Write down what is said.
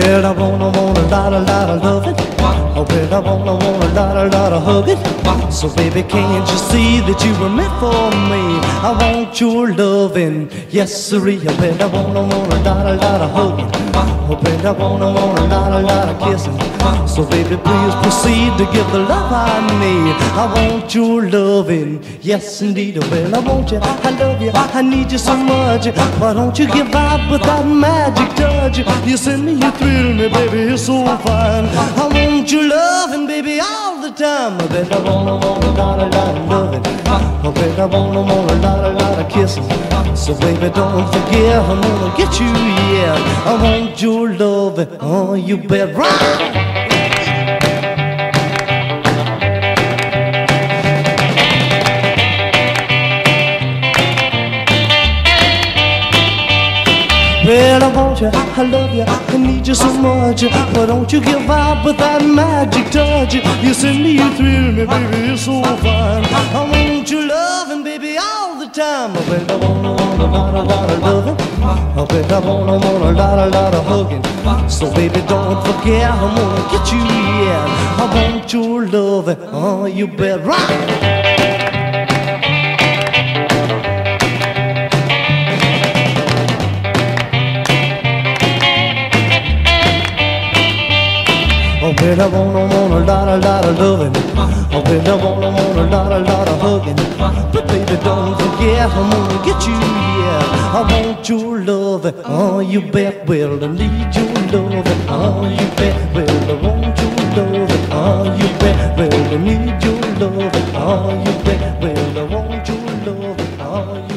bet I wanna da-da-da-da love it. I bet I wanna da-da-da-da hug it. So baby, can't you see that you were meant for me? I want your loving, yes siree. I bet I wanna da-da-da-da hug it. I bet I wanna da-da-da-da kiss it. So baby, please proceed to give the love I need. I want your loving, yes indeed. I bet I want you, I love you, I need you so much. Why don't you give out with that magic touch? You send me, you thrill me, baby, you're so fine. I want you loving, baby, all the time. I bet I wanna da-da-da-da love it. I bet I wanna da-da-da-da kiss it. So baby, don't forget, I'm gonna get you, yeah. I want your love, oh, you bet right. Well, I want you, I love you, I need you so much. Why don't you give up with that magic touch? You send me, you thrill me, baby, you're so fine. I want you loving, baby, all the time. I bet I wanna loving. I bet I wanna hugging. So baby, don't forget, I'm gonna get you, yeah. I want your loving, oh, you bet right. I bet I wanna da-da-da-da lovin'. I bet I wanna da-da-da-da huggin'. But baby, don't forget, I'm gonna get you, yeah. I want your lovin', oh, you bet. Well, I need your lovin', oh, you bet. Well, I want your lovin', oh, you bet. Well, I need your lovin', oh, you bet. Well, I want your lovin', oh, you bet.